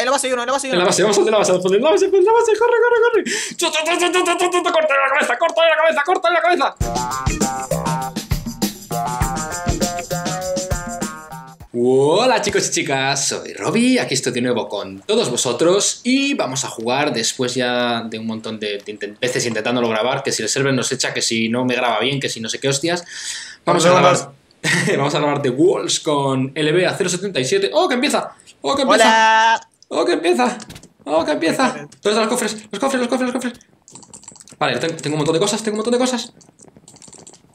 en la base hay uno, en la base hay uno. En la base, vamos a hacer la base, en la base, corre. Cortale la cabeza, Hola chicos y chicas, soy Robi, aquí estoy de nuevo con todos vosotros y vamos a jugar después ya de un montón de veces intentándolo grabar, que si el server nos echa, que si no me graba bien, que si no sé qué hostias. Vamos a grabar. Vamos a grabar The Walls con LB a 0.77. ¡Oh, que empieza! ¡Oh, que empieza! ¡Hola! ¡Oh, que empieza! ¡Oh, que empieza! ¿Dónde están los cofres? ¡Los cofres! Vale, tengo un montón de cosas,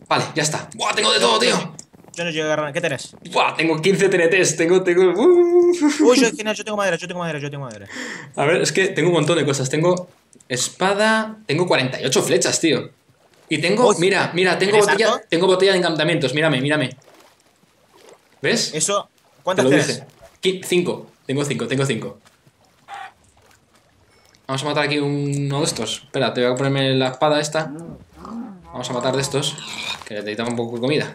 Vale, ya está. ¡Buah, tengo de todo, tío! Yo no llego a agarrar. ¿Qué tenés? ¡Buah, tengo 15 TNTs! Uy, yo tengo madera, A ver, es que tengo un montón de cosas. Tengo espada... Tengo 48 flechas, tío. Y tengo, mira, tengo botella de encantamientos, mírame. ¿Ves? Eso, ¿cuántas tienes? 5, tengo 5. Vamos a matar aquí uno de estos. Espera, te voy a ponerme la espada esta. Vamos a matar de estos, que necesitamos un poco de comida.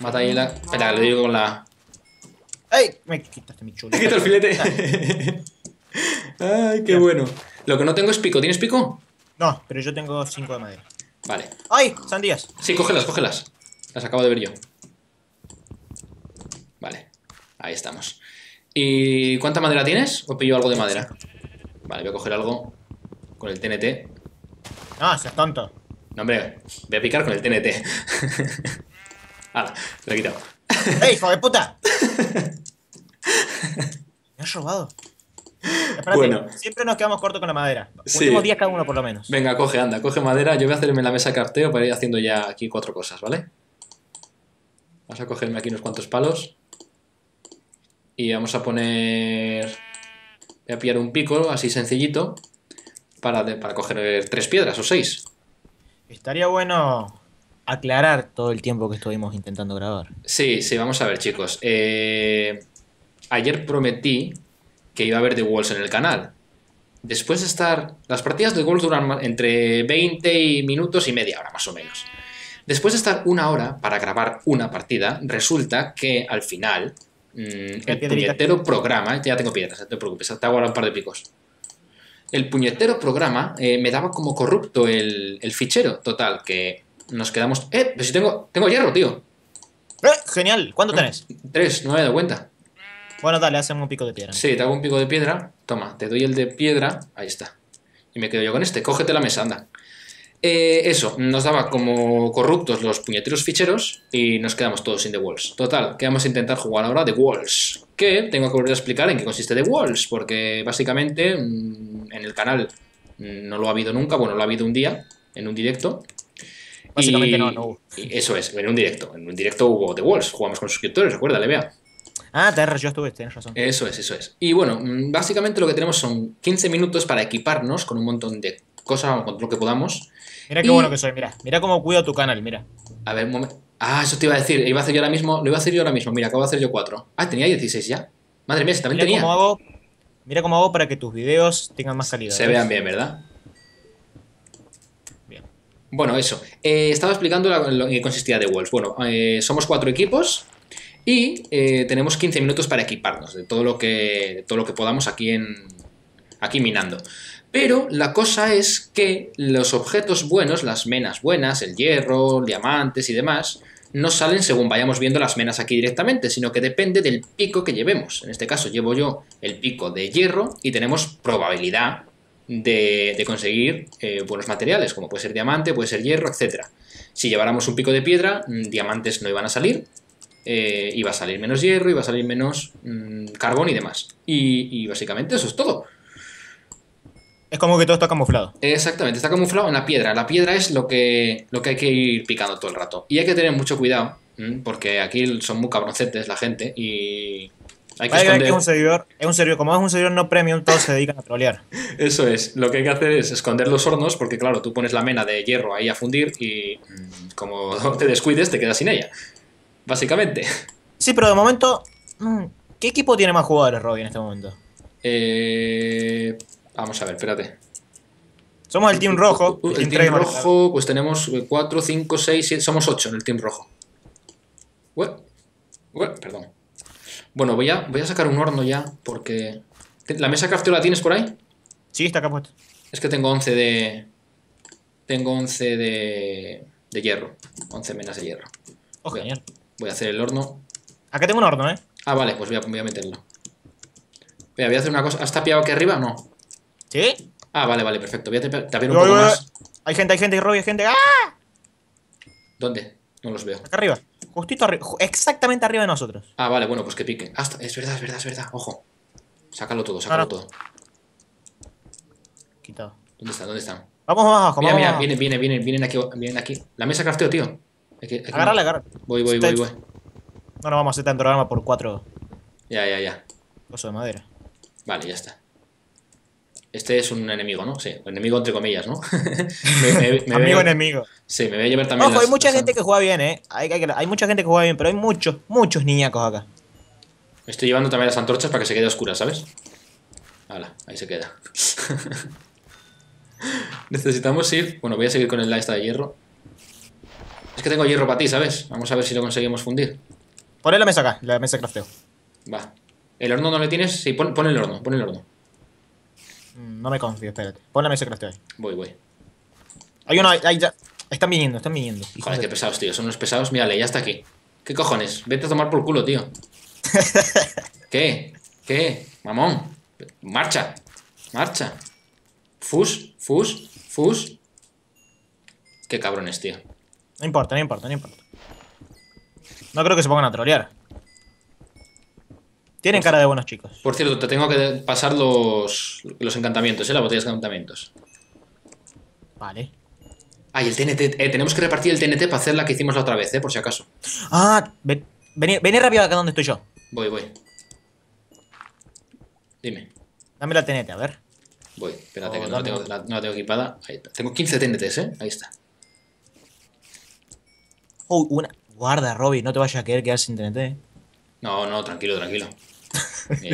Mata ahí la... Espera, le digo con la... ¡Ay! Me quitaste mi chulo. Me quito el filete. ¡Ay, qué bueno! Lo que no tengo es pico, ¿tienes pico? No, pero yo tengo 5 de madera. Vale. ¡Ay! ¡Sandías! Sí, cógelas. Las acabo de ver yo. Vale. Ahí estamos. ¿Y cuánta madera tienes? ¿O pillo algo de madera? Vale, voy a coger algo con el TNT. No, seas tonto. No, hombre, voy a picar con el TNT. Ahora, lo he quitado. ¡Ey, hijo de puta! Me has robado. Espérate, bueno, siempre nos quedamos cortos con la madera. Últimos días cada uno por lo menos. Venga, coge, anda, coge madera. Yo voy a hacerme la mesa de carteo para ir haciendo ya aquí 4 cosas, ¿vale? Vamos a cogerme aquí unos cuantos palos. Y vamos a poner... Voy a pillar un pico, así sencillito. Para coger 3 piedras o 6. Estaría bueno aclarar todo el tiempo que estuvimos intentando grabar. Sí, sí, vamos a ver, chicos. Ayer prometí que iba a haber The Walls en el canal. Después de estar... Las partidas de The Walls duran entre 20 minutos y media hora, más o menos. Después de estar 1 hora para grabar una partida, resulta que al final el puñetero programa... Ya tengo piedras, no te preocupes, te hago ahora un par de picos. El puñetero programa me daba como corrupto el fichero. Total, que nos quedamos... Pero si tengo hierro, tío. Genial, ¿cuánto tenés? 3, no me he dado cuenta. Bueno, dale, hazme un pico de piedra. Sí, te hago un pico de piedra. Toma, te doy el de piedra. Ahí está. Y me quedo yo con este. Cógete la mesa, anda. Eso, nos daba como corruptos los puñeteros ficheros y nos quedamos todos sin The Walls. Total, que vamos a intentar jugar ahora The Walls. Que tengo que volver a explicar en qué consiste The Walls, porque básicamente en el canal no lo ha habido nunca. Bueno, lo ha habido un día, en un directo. Básicamente no hubo. Eso es, en un directo. En un directo hubo The Walls. Jugamos con suscriptores, recuérdale, vea. Ah, yo estuve, tienes razón. Eso es, Y bueno, básicamente lo que tenemos son 15 minutos para equiparnos con un montón de cosas, con lo que podamos. Mira qué bueno que soy, mira cómo cuido tu canal, mira. A ver, un momento. Ah, eso te iba a decir, lo iba a hacer yo ahora mismo, mira, acabo de hacer yo 4. Ah, tenía 16 ya. Madre mía, si también tenía. Mira cómo hago para que tus videos tengan más calidad. Se vean bien, ¿verdad? Bien. Bueno, eso. Estaba explicando lo que consistía The Walls. Bueno, somos 4 equipos. Y tenemos 15 minutos para equiparnos de todo lo que podamos aquí minando. Pero la cosa es que los objetos buenos, las menas buenas, el hierro, diamantes y demás, no salen según vayamos viendo las menas aquí directamente, sino que depende del pico que llevemos. En este caso llevo yo el pico de hierro y tenemos probabilidad de conseguir buenos materiales, como puede ser diamante, puede ser hierro, etc. Si lleváramos un pico de piedra, diamantes no iban a salir. Iba a salir menos hierro, iba a salir menos carbón y demás. Y básicamente eso es todo. Es como que todo está camuflado. Exactamente, está camuflado en la piedra. La piedra es lo que hay que ir picando todo el rato. Y hay que tener mucho cuidado, porque aquí son muy cabroncetes la gente y... Hay que esconder... que es un servidor, como es un servidor no premium, todos se dedican a trolear. Eso es, lo que hay que hacer es esconder los hornos, porque claro, tú pones la mena de hierro ahí a fundir y como te descuides te quedas sin ella. Básicamente. Sí, pero de momento... ¿Qué equipo tiene más jugadores, Robbie, en este momento? Vamos a ver, espérate. Somos el Team Rojo. El Team Rojo, pues tenemos 4, 5, 6, 7... Somos 8 en el Team Rojo. Perdón. Bueno, voy a sacar un horno ya, porque... ¿La mesa crafteo la tienes por ahí? Sí, está acá puesto. Es que tengo 11 de... Tengo 11 de hierro. 11 menas de hierro. Oh, genial. Voy a hacer el horno. Acá tengo un horno, ¿eh? Ah, vale, pues voy a meterlo. Mira, voy a hacer una cosa. ¿Has tapiado aquí arriba o no? ¿Sí? Ah, vale, vale, perfecto. Voy a tapiar un poco más. Hay gente, Robi, hay gente. ¡Ah! ¿Dónde? No los veo. Acá arriba. Justito arriba. Exactamente arriba de nosotros. Ah, vale, bueno, pues que pique. Hasta... Es verdad. Ojo. Sácalo todo. Quitado. ¿Dónde están? Vamos abajo. Mira, vamos. Vienen aquí. La mesa crafteo, tío. Agárrala. Voy. No, vamos a hacer tanto programa por 4. Ya. Oso de madera. Vale, ya está. Este es un enemigo, ¿no? Sí, un enemigo entre comillas, ¿no? Amigo enemigo. Sí, me voy a llevar también. Ojo, hay mucha gente que juega bien, ¿eh? Hay mucha gente que juega bien, pero hay muchos niñacos acá. Me estoy llevando también las antorchas para que se quede oscura, ¿sabes? Hala, ahí se queda. Necesitamos ir... Bueno, voy a seguir con el esta de hierro. Es que tengo hierro para ti, ¿sabes? Vamos a ver si lo conseguimos fundir. Poné la mesa acá, la mesa de crafteo. Va. ¿El horno no le tienes? Sí, pon el horno. No me confío, espérate. Pon la mesa que estoy ahí. Voy. Hay uno ahí ya. Están viniendo. Joder, qué pesados, tío. Son unos pesados. Mírale, ya está aquí. ¿Qué cojones? Vete a tomar por culo, tío. ¿Qué? Mamón. Marcha. Fus. Qué cabrones, tío. No importa. No creo que se pongan a trolear. Tienen cara de buenos chicos. Por cierto, te tengo que pasar los encantamientos, las botellas de encantamientos. Vale. Ah, y el TNT. Tenemos que repartir el TNT para hacer la que hicimos la otra vez, por si acaso. Ah, vení rápido acá donde estoy yo. Voy. Dime. Dame la TNT, a ver. Voy, espérate que no la tengo equipada. Ahí está. Tengo 15 TNTs, ¿eh? Ahí está. Oh, una. Guarda, Robi, no te vayas a querer quedar sin TNT, ¿eh? No, tranquilo.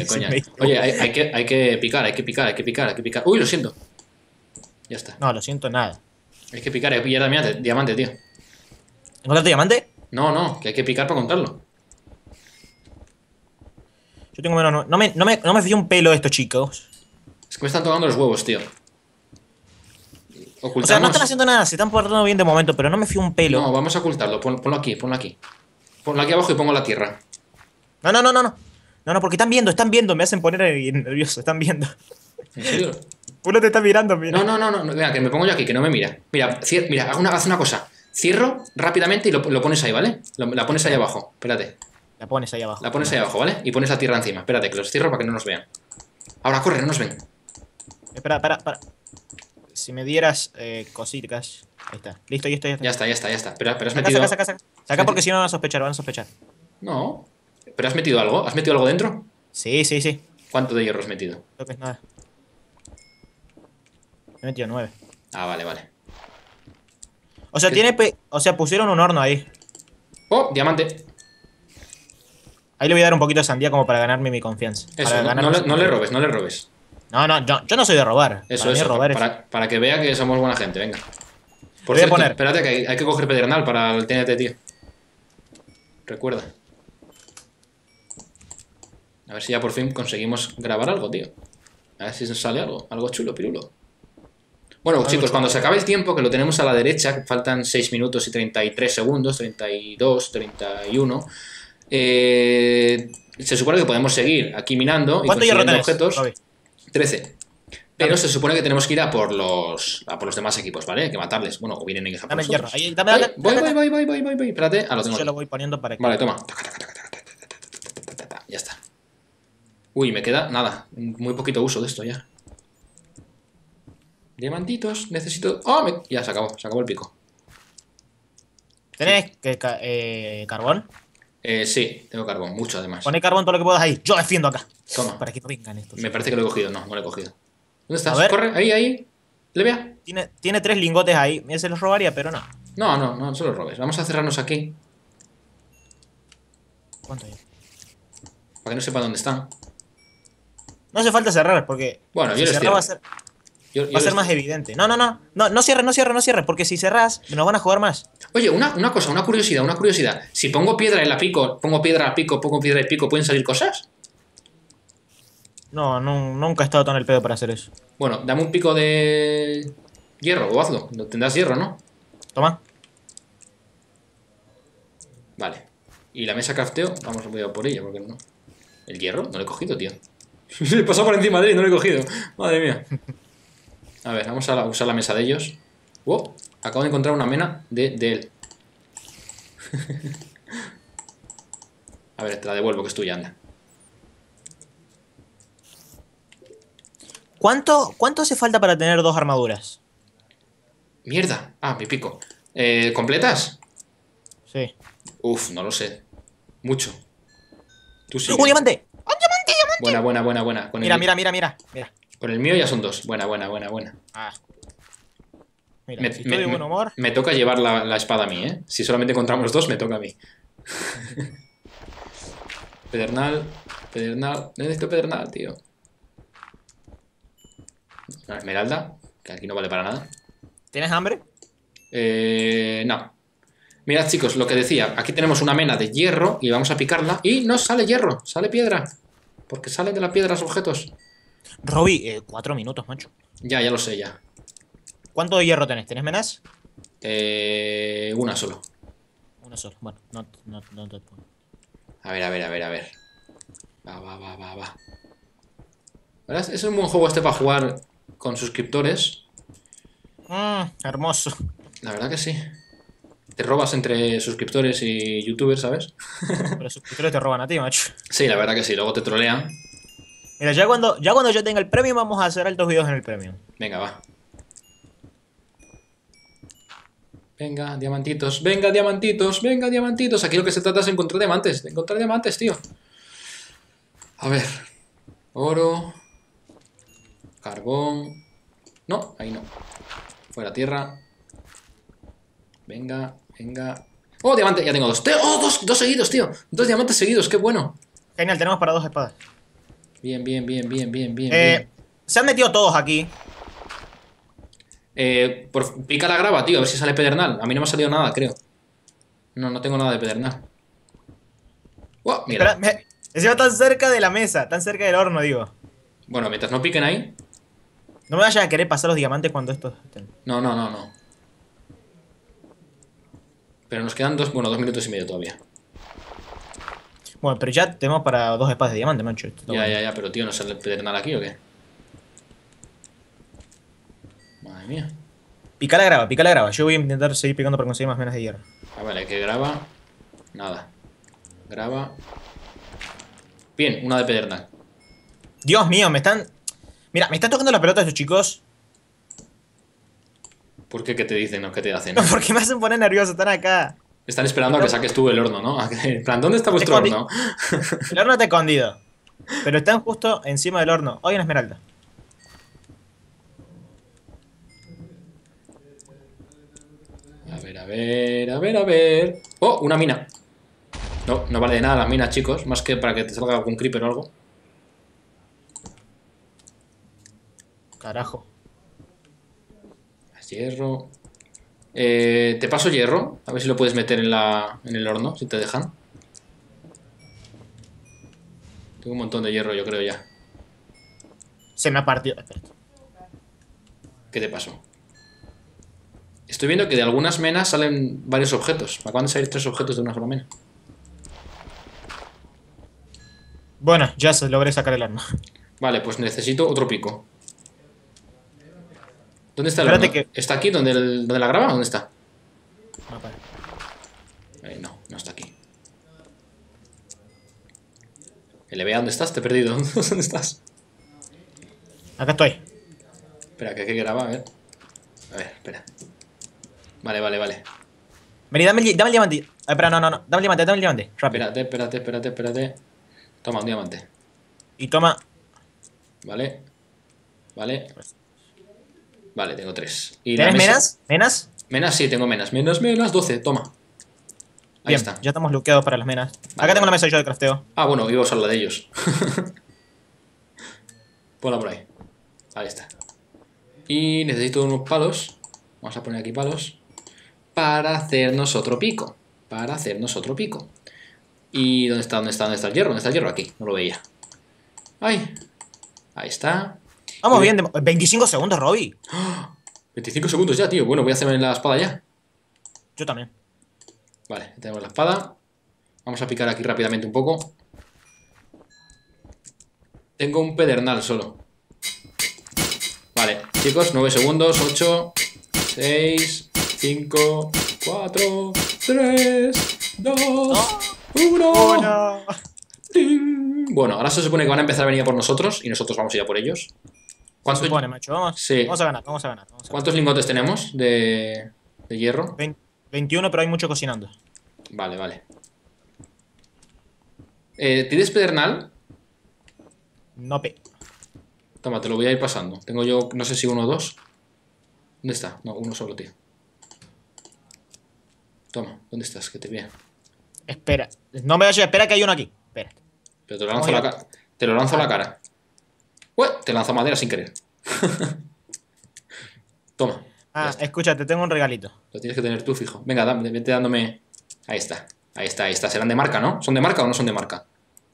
Coña. Oye, hay que picar. Uy, lo siento. Ya está. No, lo siento nada. Hay que picar, hay que pillar diamante, tío. ¿Encontraste diamante? No, que hay que picar para contarlo. Yo tengo menos... No me fío un pelo de estos chicos. Es que me están tocando los huevos, tío. Ocultamos. O sea, no están haciendo nada, se están portando bien de momento, pero no me fío un pelo. No, vamos a ocultarlo, ponlo aquí. Ponlo aquí abajo y pongo la tierra. No, porque están viendo, me hacen poner nervioso, están viendo. ¿En serio? Uno te está mirando, mira. No, mira, que me pongo yo aquí, que no me mira. Mira, haz una cosa. Cierro rápidamente y lo pones ahí, ¿vale? La pones ahí abajo, espérate. La pones ahí abajo, ¿vale? Y pones la tierra encima, espérate, que los cierro para que no nos vean. Ahora corre, no nos ven. Espera. Si me dieras cositas. Ahí está, listo, ya está. Ya está. Pero has metido... Saca porque si no van a sospechar. No... ¿Pero has metido algo? ¿Has metido algo dentro? Sí. ¿Cuánto de hierro has metido? Creo que es nada. He metido 9. Ah, vale. O sea, pusieron un horno ahí. ¡Oh! Diamante. Ahí le voy a dar un poquito de sandía como para ganarme mi confianza. Eso, no le robes. No, yo no soy de robar. Para que vea que somos buena gente, venga. Por cierto, espérate que hay que coger pedernal para el TNT, tío. Recuerda. A ver si ya por fin conseguimos grabar algo, tío. A ver si nos sale algo chulo, pirulo. Bueno, chicos, cuando se acabe el tiempo, que lo tenemos a la derecha, faltan 6 minutos y 33 segundos, 32, 31. Se supone que podemos seguir aquí minando y consiguiendo objetos. 13. Pero se supone que tenemos que ir a por los demás equipos, ¿vale? Hay que matarles. Bueno, o vienen ellos a por nosotros. Voy. Espérate, lo tengo. Yo lo voy poniendo para aquí. Vale, toma. Ya está. Uy, me queda nada. Muy poquito uso de esto ya. Diamantitos, necesito... Ya, se acabó el pico. ¿Tenés carbón? Sí, tengo carbón, mucho además. Poné carbón todo lo que puedas ahí. Yo defiendo acá. Toma. Para que no vengan estos. Me parece que lo he cogido. No lo he cogido. ¿Dónde estás? Corre, ahí. Le vea. Tiene 3 lingotes ahí. Mira, se los robaría, pero no. No se los robes. Vamos a cerrarnos aquí. ¿Cuánto hay? Para que no sepa dónde están. No hace falta cerrar, porque... Bueno, si yo va a ser, yo va a ser más evidente. No cierres, porque si cerras nos van a jugar más. Oye, una curiosidad. Si pongo piedra y pico, ¿pueden salir cosas? No, nunca he estado tan el pedo para hacer eso. Bueno, dame un pico de hierro o hazlo. Tendrás hierro, ¿no? Toma. Vale. Y la mesa crafteo, vamos a ir por ella, porque no. ¿El hierro? No lo he cogido, tío. Le he pasado por encima de él y no lo he cogido. Madre mía. A ver, vamos a usar la mesa de ellos. Wow, acabo de encontrar una mena de él. A ver, te la devuelvo, que es tuya, anda. ¿Cuánto hace falta para tener dos armaduras? Mierda. Ah, mi pico. ¿Completas? Sí. Uf, no lo sé. Mucho. Tú sí. ¡Un diamante! ¡Un diamante, diamante! Buena. Con mira. Con el mío ya son dos. Buena. Ah. Mira, si estoy de buen humor. Me toca llevar la espada a mí, ¿eh? Si solamente encontramos dos, me toca a mí. Pedernal. Necesito pedernal, tío. Una esmeralda, que aquí no vale para nada. ¿Tienes hambre? No. Mirad, chicos, lo que decía. Aquí tenemos una mena de hierro y vamos a picarla. Y no sale hierro, sale piedra. Porque salen de la piedra los objetos. Robi, 4 minutos, macho. Ya lo sé, ya. ¿Cuánto de hierro tenés? ¿Tenés menas? Una solo. Una sola, bueno, no te pongo. A ver. Va. ¿Verdad? Es un buen juego este para jugar con suscriptores. Hermoso. La verdad que sí. Te robas entre suscriptores y youtubers, ¿sabes? Pero los suscriptores te roban a ti, macho. Sí, la verdad que sí, luego te trolean. Mira, ya cuando yo tenga el premio vamos a hacer altos videos en el premio. Venga, va. Venga, diamantitos. Aquí lo que se trata es encontrar diamantes. De encontrar diamantes, tío. A ver. Oro. Carbón. No, ahí no. Fuera tierra. Venga. ¡Oh, diamante! Ya tengo dos. ¡Oh, dos seguidos, tío! 2 diamantes seguidos, qué bueno. Genial, tenemos para 2 espadas. Bien. Se han metido todos aquí. Pica la grava, tío, a ver si sale pedernal. A mí no me ha salido nada, creo. No tengo nada de pedernal. ¡Wow! Mira. Encima tan cerca de la mesa, tan cerca del horno, digo. Bueno, mientras no piquen ahí. No me vayas a querer pasar los diamantes cuando estos estén. No. Pero nos quedan 2 minutos y medio todavía. Bueno, pero ya tenemos para 2 espadas de diamante, macho. Ya, pero tío, ¿no sale pedernal aquí o qué? Madre mía. Pica la grava. Yo voy a intentar seguir picando para conseguir más menas de hierro. Ah, vale, que grava. Nada. Grava. Bien, una de pedernal. Dios mío, me están... Mira, me están tocando la pelota estos chicos. ¿Por qué? ¿Qué te dicen? ¿No? ¿Qué te hacen? No, porque me hacen poner nervioso, están acá. Están esperando a que saques tú el horno, ¿no? En plan, ¿dónde está vuestro horno? El horno está escondido. Pero están justo encima del horno. Hoy en esmeralda. A ver. ¡Oh! Una mina. No vale de nada las minas, chicos. Más que para que te salga algún creeper o algo. Carajo. Hierro. Te paso hierro. A ver si lo puedes meter en el horno, si te dejan. Tengo un montón de hierro, yo creo ya. Se me ha partido. Espérate. ¿Qué te pasó? Estoy viendo que de algunas menas salen varios objetos. Me acaban de salir 3 objetos de una sola mena. Bueno, ya logré sacar el arma. Vale, pues necesito otro pico. ¿Dónde está el arma? Que... ¿Está aquí donde la grava? ¿Dónde está? Ah, vale. No está aquí. LB, ¿dónde estás? Te he perdido. ¿Dónde estás? Acá estoy. Espera, que hay que grabar, a ver. A ver, espera. Vale. Vení, dame el diamante. Espera, no. Dame el diamante. Rápido. Espérate. Toma un diamante. Y toma. Vale, tengo 3. ¿Y ¿Tienes menas? ¿Menas? Menas, sí, tengo menas. Menos 12, toma. Ahí bien, está. Ya estamos bloqueados para las menas. Vale. Acá tengo la mesa yo de crafteo. Ah, bueno, iba a usar la de ellos. Ponla por ahí. Ahí está. Y necesito unos palos. Vamos a poner aquí palos. Para hacernos otro pico. ¿Y dónde está el hierro? ¿Dónde está el hierro? Aquí, no lo veía. ¡Ay! Ahí está. Vamos bien, 25 segundos, Robi. 25 segundos ya, tío. Bueno, voy a hacerme la espada ya. Yo también. Vale, tenemos la espada. Vamos a picar aquí rápidamente un poco. Tengo un pedernal solo. Vale, chicos, 9 segundos, 8, 6, 5, 4, 3, 2, 1. Bueno, ahora se supone que van a empezar a venir a por nosotros y nosotros vamos a ir a por ellos. ¿Cuántos se supone, macho? Vamos, sí. Vamos a ganar. ¿Cuántos lingotes tenemos de hierro? 21, pero hay mucho cocinando. Vale, vale. ¿Tienes pedernal? No, pe. Toma, te lo voy a ir pasando. Tengo yo, no sé si uno o dos. ¿Dónde está? No, uno solo, tío. Toma, ¿dónde estás? Que te vea. Espera, no me vayas, espera que hay uno aquí. Espera. Pero te lo lanzo a la cara. Te lo lanzo a la cara. Ué, te lanzo madera sin querer. Toma. Ah, escúchate, tengo un regalito. Lo tienes que tener tú, fijo. Venga, vete dándome. Ahí está. Ahí está, ahí está. Serán de marca, ¿no? ¿Son de marca o no son de marca?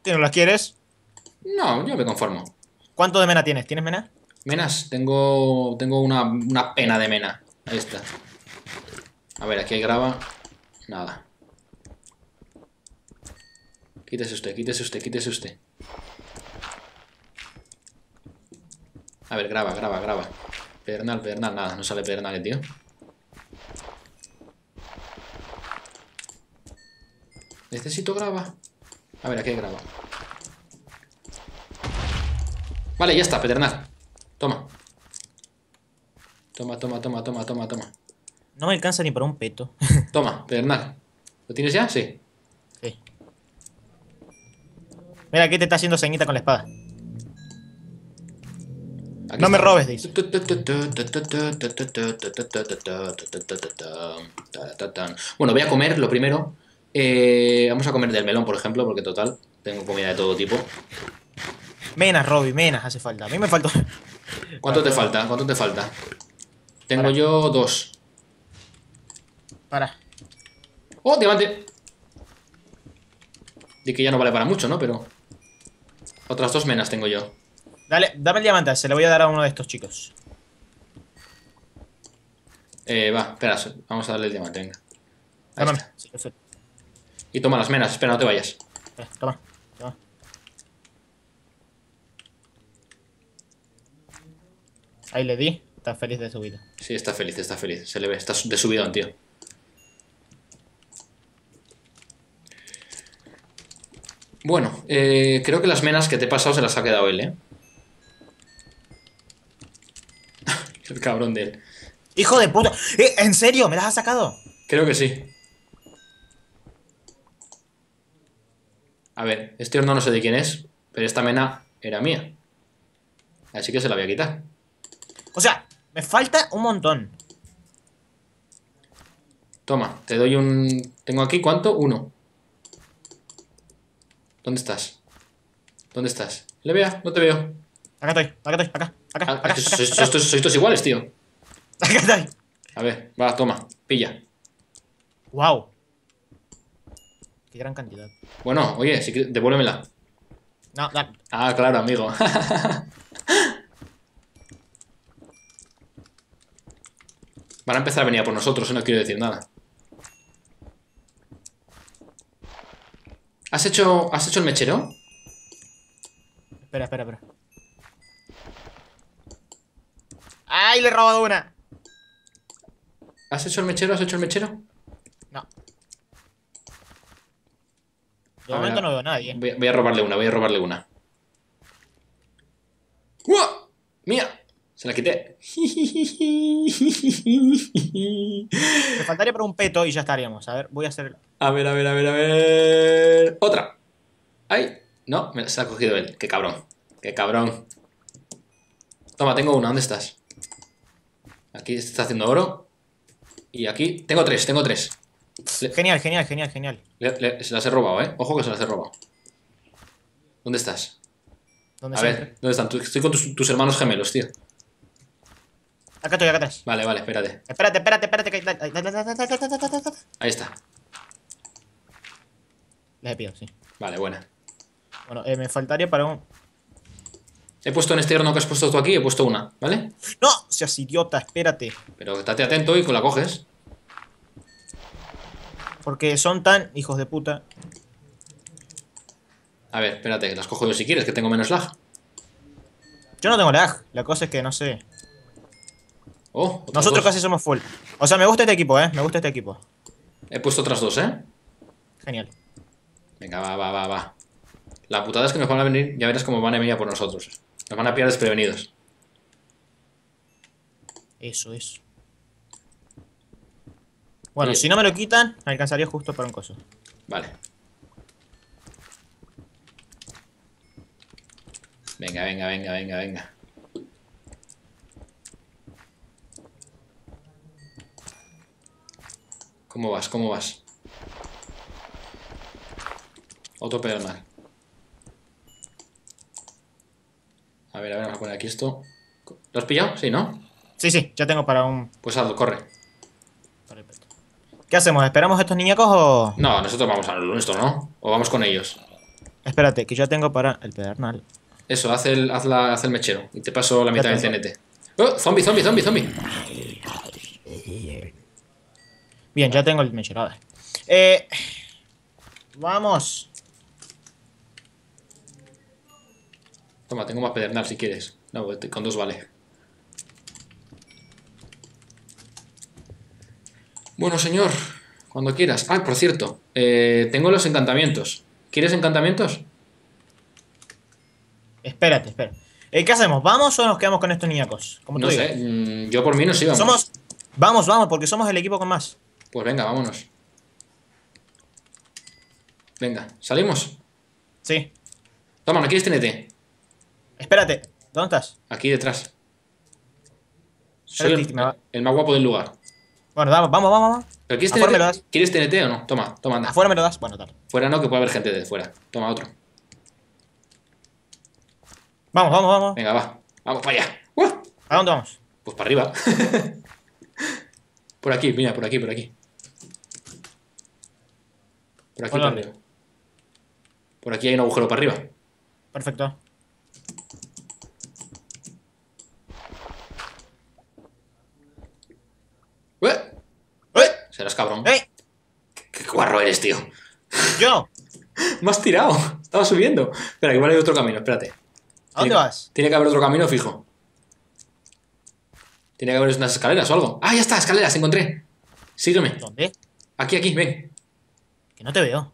¿Tú no las quieres? No, yo me conformo. ¿Cuánto de mena tienes? ¿Tienes mena? Menas, tengo una pena de mena. Ahí está. A ver, aquí hay grava. Nada. Quítese usted, quítese usted, quítese usted. A ver, grava, grava, grava. Pedernal, pedernal, nada, no sale pedernal, tío. Necesito grava. A ver, aquí hay grava. Vale, ya está, pedernal. Toma. Toma, toma, toma, toma, toma, toma. No me alcanza ni para un peto. Toma, pedernal. ¿Lo tienes ya? Sí. Sí. Mira, aquí te está haciendo ceñita con la espada. Aquí no está. Me robes, dice. Bueno, voy a comer lo primero. Vamos a comer del melón, por ejemplo, porque total, tengo comida de todo tipo. Menas, Robi, menas hace falta. A mí me faltó. ¿Cuánto te falta? ¿Cuánto te falta? Tengo yo dos. Para. ¡Oh, diamante! De que ya no vale para mucho, ¿no? Pero otras dos menas tengo yo. Dale, dame el diamante, se lo voy a dar a uno de estos chicos. Va, espera, vamos a darle el diamante, venga. Ahí está. Sí. Y toma las menas, espera, no te vayas. Toma, toma. Ahí le di, está feliz de su vida. Sí, está feliz, está feliz. Se le ve, está de subidón, tío. Bueno, creo que las menas que te he pasado se las ha quedado él, ¿eh? El cabrón de él. ¡Hijo de puta! ¿En serio? ¿Me las has sacado? Creo que sí. A ver, este horno no sé de quién es, pero esta mena era mía. Así que se la voy a quitar. O sea, me falta un montón. Toma, te doy un... Tengo aquí, ¿cuánto? Uno. ¿Dónde estás? ¿Dónde estás? Le vea, no te veo. Acá estoy, acá estoy, acá, acá, acá, sois todos iguales, tío. Acá estoy. A ver, va, toma, pilla. Wow. Qué gran cantidad. Bueno, oye, si quieres, devuélvemela. No, dale. Ah, claro, amigo. Van a empezar a venir a por nosotros, no quiero decir nada. ¿Has hecho el mechero? Espera, espera, espera. ¡Ay, le he robado una! ¿Has hecho el mechero? ¿Has hecho el mechero? No. De momento no veo a nadie. Voy a robarle una, voy a robarle una. ¡Uah! ¡Mía! Se la quité. Me faltaría por un peto y ya estaríamos. A ver, voy a hacer... A ver, a ver, a ver, a ver... ¡Otra! ¡Ay! No, me las ha cogido él. ¡Qué cabrón! ¡Qué cabrón! Toma, tengo una. ¿Dónde estás? Aquí se está haciendo oro. Y aquí... Tengo tres, tengo tres. Genial, genial, genial, genial. Se las he robado, ¿eh? Ojo que se las he robado. ¿Dónde estás? ¿Dónde a ver, ¿dónde están? Estoy con tus hermanos gemelos, tío. Acá estoy, acá atrás. Vale, vale, espérate. Espérate, espérate, espérate. Ahí está. Las he pillado, sí. Vale, buena. Bueno, me faltaría para un... He puesto en este horno que has puesto tú aquí, he puesto una, ¿vale? No, seas idiota, espérate. Pero estate atento y la coges. Porque son tan hijos de puta. A ver, espérate, que las cojo yo si quieres, que tengo menos lag. Yo no tengo lag, la cosa es que no sé. Oh, nosotros casi somos full. O sea, me gusta este equipo, me gusta este equipo. He puesto otras dos, Genial. Venga, va. La putada es que nos van a venir, ya verás cómo van a venir a por nosotros. Nos van a pillar desprevenidos. Eso es. Bueno, si no me lo quitan, me alcanzaría justo para un coso. Vale. Venga. ¿Cómo vas? Otro pedernal. A ver, vamos a poner aquí esto. ¿Lo has pillado? Sí, ¿no? Sí, ya tengo para un... Pues hazlo, corre. ¿Qué hacemos? ¿Esperamos a estos niñacos o...? No, nosotros vamos a nuestro, ¿no? O vamos con ellos. Espérate, que yo tengo para el pedernal. Eso, haz el mechero y te paso la mitad del TNT. ¡Oh! ¡Zombie! Bien, ya tengo el mechero, a ver. Vamos. Toma, tengo más pedernal si quieres. No, con dos vale. Bueno, señor, cuando quieras. Ah, por cierto, tengo los encantamientos. ¿Quieres encantamientos? Espérate. ¿Qué hacemos? ¿Vamos o nos quedamos con estos niñacos? Como tú digas. Sé, yo por mí nos íbamos. Vamos, porque somos el equipo con más. Pues venga, vámonos. Venga, ¿salimos? Sí. Toma, ¿no quieres TNT? Espérate, ¿dónde estás? Aquí detrás. Soy el más guapo del lugar. Bueno, vamos. ¿Pero quieres TNT? Me lo das. ¿Quieres TNT o no? Toma, anda. Afuera me lo das, bueno, tal. Fuera no, que puede haber gente de fuera. Toma otro. Vamos. Venga, va. Vamos para allá. ¿A dónde vamos? Pues para arriba. Por aquí, mira, por aquí. Por aquí para arriba. Por aquí hay un agujero para arriba. Perfecto. Serás cabrón. ¿Qué guarro eres, tío? Yo. Me has tirado. Estaba subiendo. Espera, que igual hay otro camino, espérate. ¿A dónde vas? Tiene que haber otro camino fijo. Tiene que haber unas escaleras o algo. ¡Ah, ya está! Escaleras, encontré. Sígueme. ¿Dónde? Aquí, ven. Que no te veo.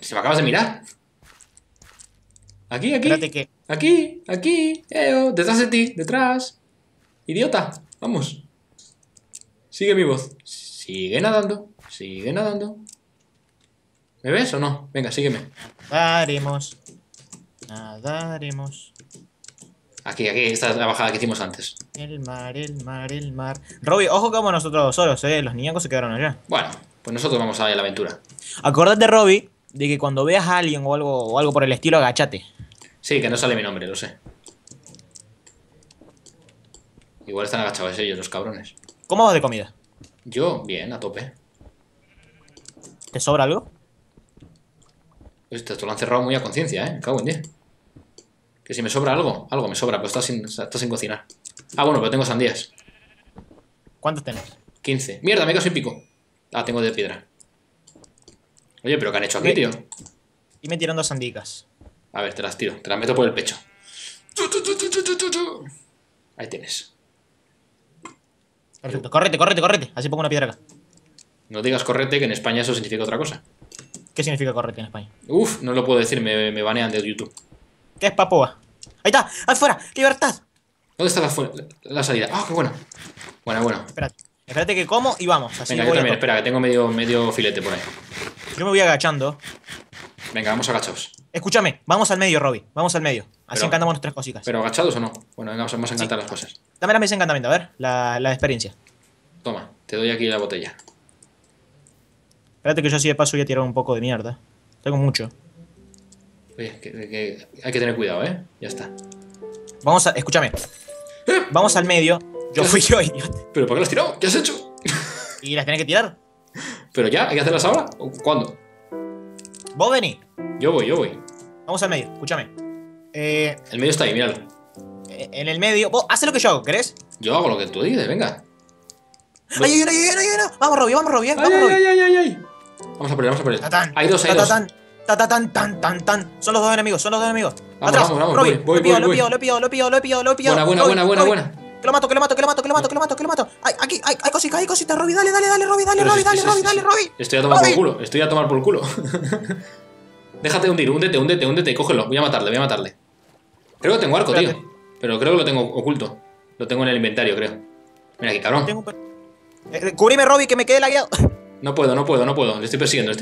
Si me acabas de mirar. Aquí. Espérate que... Aquí. Detrás de ti, detrás. Idiota, vamos. Sigue mi voz. Sigue nadando. ¿Me ves o no? Venga, sígueme. Nadaremos. Aquí, esta es la bajada que hicimos antes. El mar. Robi, ojo que vamos nosotros solos, los niñacos se quedaron allá. Bueno, pues nosotros vamos a la aventura. Acordate, Robi, de que cuando veas a alguien o algo por el estilo, agachate. Sí, que no sale mi nombre, lo sé. Igual están agachados ellos, los cabrones. ¿Cómo vas de comida? Yo, bien, a tope. ¿Te sobra algo? Esto lo han cerrado muy a conciencia, cago en 10. Que si me sobra algo me sobra, pero está sin cocinar. Ah, bueno, pero tengo sandías. ¿Cuántas tenés? 15. Mierda, me quedo sin pico. Ah, tengo de piedra. Oye, pero ¿qué han hecho aquí, tío? Y me tirando sandías. A ver, te las tiro, te las meto por el pecho. Ahí tienes. Perfecto, correte. Así pongo una piedra acá. No digas correte, que en España eso significa otra cosa. ¿Qué significa correte en España? Uf, no lo puedo decir, me banean de YouTube. ¿Qué es Papúa? ¡Ahí está! ¡Afuera! ¡Libertad! ¿Dónde está la salida? ¡Ah, qué bueno! Bueno. Espérate que como y vamos. Así venga, yo también, espera, que tengo medio filete por ahí. Yo me voy agachando. Venga, vamos agachados. Escúchame, vamos al medio, Robi. Vamos al medio. Así encantamos nuestras cositas. ¿Pero agachados o no? Bueno, venga, vamos a encantar las cosas. Dame la mesa de encantamiento, a ver, la experiencia. Toma, te doy aquí la botella. Espérate que yo así de paso voy a tirar un poco de mierda. Tengo mucho. Oye, que hay que tener cuidado, ya está. Escúchame. Vamos al medio. Yo fui yo, idiota. ¿Pero por qué las has tirado? ¿Qué has hecho? Y las tenés que tirar. ¿Pero ya? ¿Hay que hacerlas ahora? ¿O cuándo? ¿Vos venís? Yo voy. Vamos al medio, escúchame. El medio está ahí, míralo. en el medio. Vos, haz lo que yo hago, ¿querés? Yo hago lo que tú dices, venga. ¡Ay, no! Vamos, Robi, vamos, Robi. Vamos a por él, vamos a por él. Hay dos. Son los dos enemigos, son los dos enemigos. Vamos, atrás, vamos, Robi. Lo pillo. Buena. Que lo mato. Hay cositas, Robi, dale, Robi. Estoy a tomar por culo. Déjate de hundir, húndete, cógelo. Voy a matarle. Creo que tengo arco, tío. Pero creo que lo tengo oculto. Lo tengo en el inventario, creo. Mira aquí, cabrón. Cubrime, Robi, que me quedé lagueado. No puedo. Le estoy persiguiendo.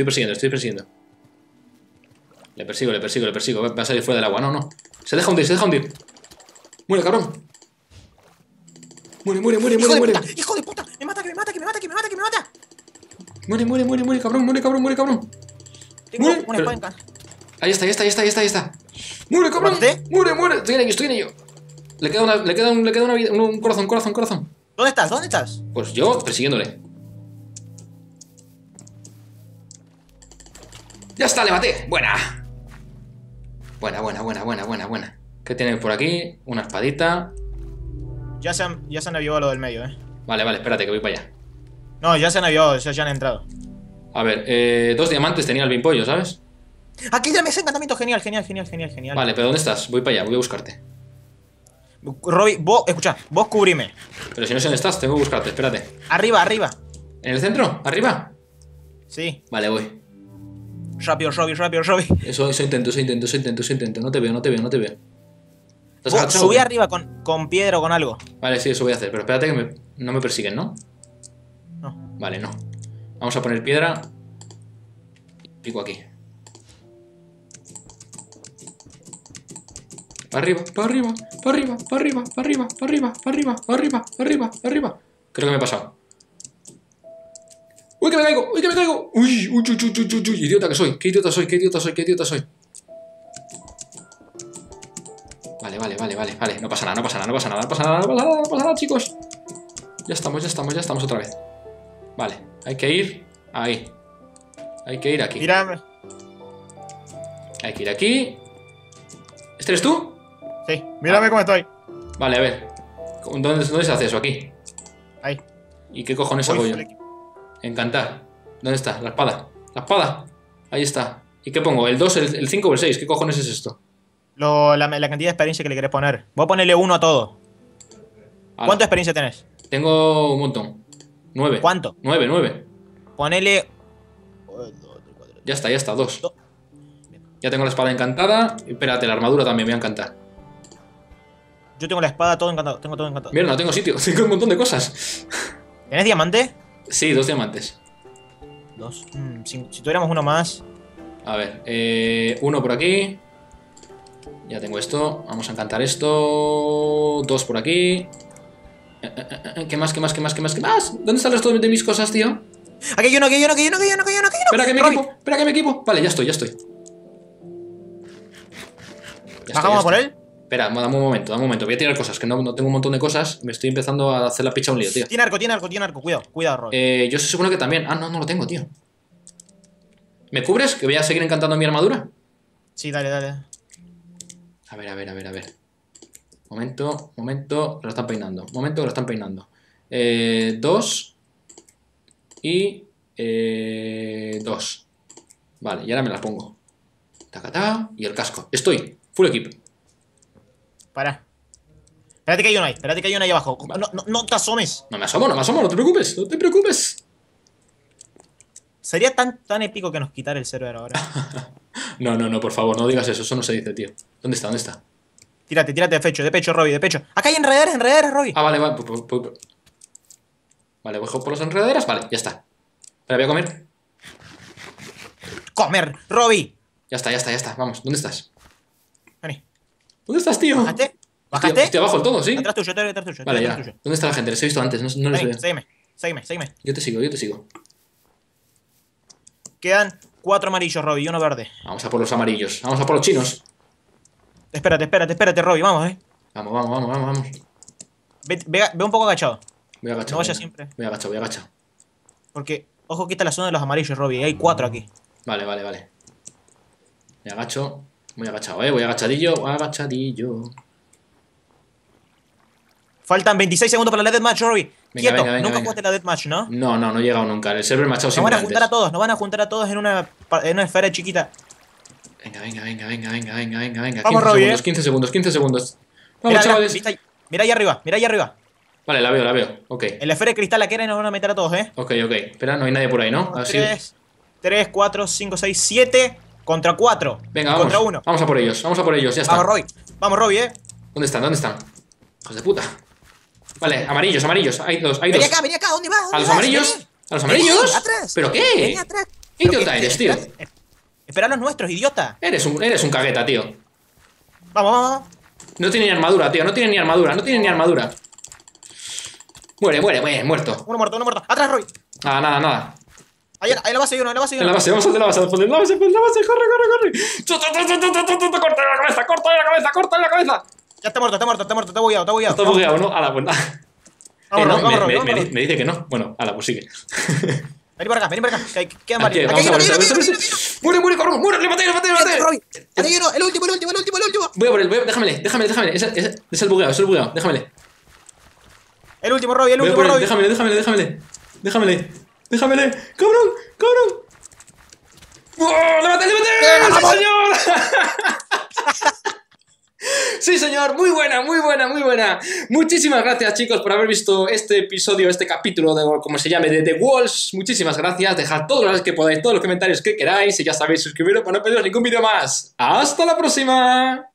Le persigo. Va a salir fuera del agua. No. Se deja hundir. Muere, cabrón. Muere. Hijo de puta. Me mata. Muere, cabrón. Tengo una espada en cara. Ahí está. Muere, cabrón. Muere. Estoy en ello. Le queda una vida. Un corazón. ¿Dónde estás? Pues yo persiguiéndole. ¡Ya está! ¡Le maté! ¡Buena! ¿Qué tienen por aquí? Una espadita. Ya se han avivado lo del medio, ¿eh? Vale, espérate que voy para allá. No, ya se han avivado, ya han entrado. A ver, 2 diamantes tenía el bimpollo, ¿sabes? Aquí ya me hice encantamiento. Genial. Vale, pero ¿dónde estás? Voy para allá, voy a buscarte. Robi, vos cubrime. Pero si no sé dónde estás, tengo que buscarte, espérate. Arriba. ¿En el centro? ¿Arriba? Sí. Vale, voy. Rápido, Robi. Eso intento. No te veo. Subí arriba con piedra o con algo. Vale, sí, eso voy a hacer. Pero espérate que no me persiguen, ¿no? No. Vale, no. Vamos a poner piedra. Pico aquí. Para arriba. Creo que me he pasado. ¡Uy, que me caigo! ¡Uy! ¡Qué idiota soy! Vale. No pasa nada, chicos. Ya estamos otra vez. Vale, hay que ir ahí. Hay que ir aquí. Mírame. Hay que ir aquí. ¿Este eres tú? Sí, mírame cómo estoy. Vale, a ver. ¿Dónde se hace eso? Aquí. Ahí. ¿Y qué cojones hago yo? Encantar. ¿Dónde está? La espada. Ahí está. ¿Y qué pongo? ¿El 2, el 5 o el 6? ¿Qué cojones es esto? La cantidad de experiencia que le querés poner. Voy a ponerle 1 a todo. Ala. ¿Cuánta experiencia tenés? Tengo un montón. 9. ¿Cuánto? 9. Ponele... Ya está, 2. Ya tengo la espada encantada. Espérate, la armadura también me va a encantar. Yo tengo la espada, todo encantado. Mira, no tengo sitio, tengo un montón de cosas. ¿Tenés diamante? Sí, 2 diamantes. 2. Si tuviéramos uno más. A ver, 1 por aquí. Ya tengo esto. Vamos a encantar esto. 2 por aquí. ¿Qué más? ¿Dónde están los dos de mis cosas, tío? Aquí yo no. Espera que me equipo. Vale, ya estoy. ¿Bajamos por él? Espera, dame un momento. Voy a tirar cosas, que no tengo un montón de cosas. Me estoy empezando a hacer la picha un lío, tío. Tiene arco. Cuidado, Robi. Yo se supone que también. Ah, no lo tengo, tío. ¿Me cubres? Que voy a seguir encantando mi armadura. Sí, dale. A ver. Momento. Lo están peinando. 2. Y... 2. Vale, y ahora me las pongo. Tacatá. Y el casco. Estoy. Full equipo. Para. Espérate que hay uno ahí abajo. Vale. No te asomes. No me asomo, no te preocupes. Sería tan épico que nos quitara el server ahora. No, por favor, no digas eso no se dice, tío. ¿Dónde está? Tírate de pecho, Robi, de pecho. Acá hay enredaderas, Robi. Ah, vale. Vale, voy por las enredaderas, vale, ya está. Espera, voy a comer. ¡Comer, Robi! Ya está, vamos, ¿dónde estás? Vení. ¿Dónde estás, tío? ¿Bajaste? Estoy abajo del todo, ¿sí? Atrás tuyo. Vale, ya. ¿Dónde está la gente? Les he visto antes, no les veo. Sígueme. Yo te sigo. Quedan 4 amarillos, Robi, y uno verde. Vamos a por los amarillos. Vamos a por los chinos. Espérate, Robi, vamos, Vamos. Ve un poco agachado. Voy agachado. No vaya siempre. Voy agachado. Porque, ojo, quita la zona de los amarillos, Robi. Hay 4 aquí. Vale. Me agacho. Voy agachado, voy agachadillo. Faltan 26 segundos para la deathmatch, Robi. Quieto, nunca jugaste la deathmatch, ¿no? No, no, no he llegado nunca. El server machado siempre. Nos van a juntar a todos, nos van a juntar a todos en una esfera chiquita. Venga. Vamos, Robi, 15 segundos. Vamos, chavales. Mira ahí arriba, Vale, la veo, ok. En la esfera de cristal la que era y nos van a meter a todos, ¿eh? Ok. Espera, no hay nadie por ahí, ¿no? 3, 4, 5, 6, 7 contra 4. Venga, vamos. Contra 1. Vamos a por ellos, ya está. Vamos, Robi, ¿eh? ¿Dónde están? Hijos de puta. Vale, amarillos. Hay dos. Vení acá, ¿dónde vas? ¿A los amarillos? ¿Atrás? ¿Pero qué? Vení atrás. ¿Qué idiota eres, tío? Espera a los nuestros, idiota. Eres un cagueta, tío. Vamos. No tiene ni armadura, tío. No tiene ni armadura. Muere, muerto. Uno muerto. Atrás, Robi. Nada. Ahí la base hay uno, vamos a hacer la base. Corre. Corta la cabeza. Ya está muerto, te he bugueado. Está bugueado, ¿no? Ala, pues nada. Me dice que no. Bueno, ala, pues sigue. Vení para acá. Quedan varios. Muere, cabrón. Le maté. El último. Voy a por él, déjamele. Es el bugueado, déjamele. El último, Robi. Déjamele. Cabrón. ¡Oh, le maté! ¡Señor! Sí, señor, muy buena. Muchísimas gracias, chicos, por haber visto este episodio, este capítulo, como se llame, de The Walls. Muchísimas gracias, dejad todos los likes que podáis, todos los comentarios que queráis, y ya sabéis, suscribiros para no perderos ningún vídeo más. ¡Hasta la próxima!